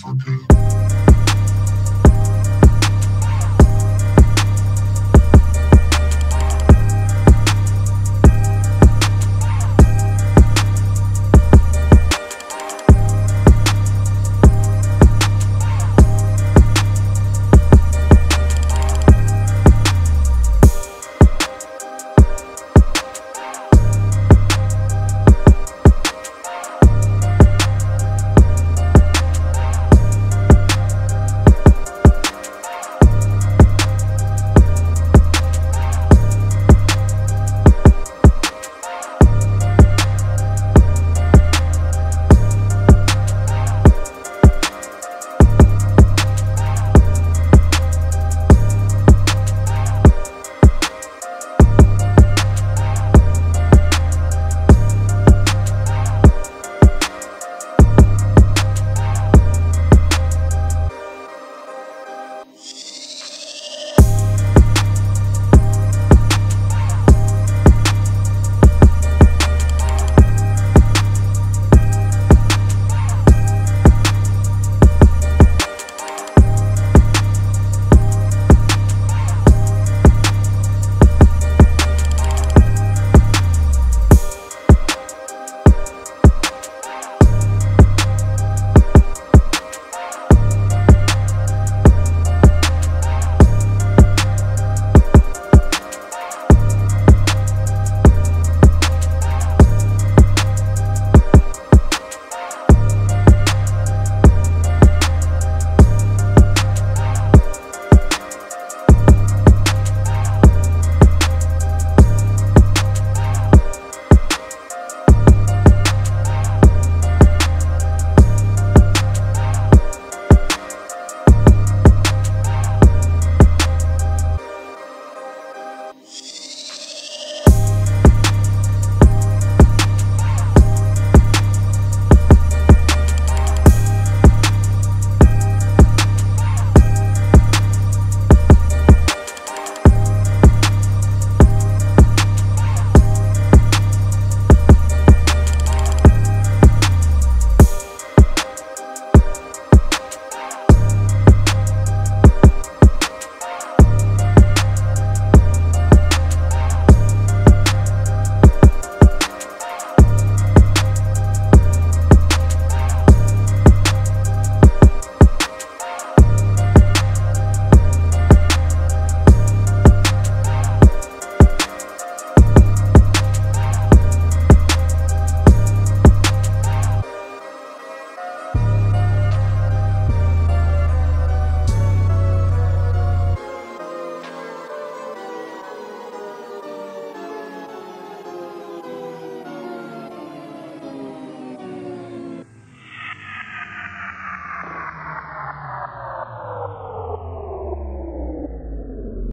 for them.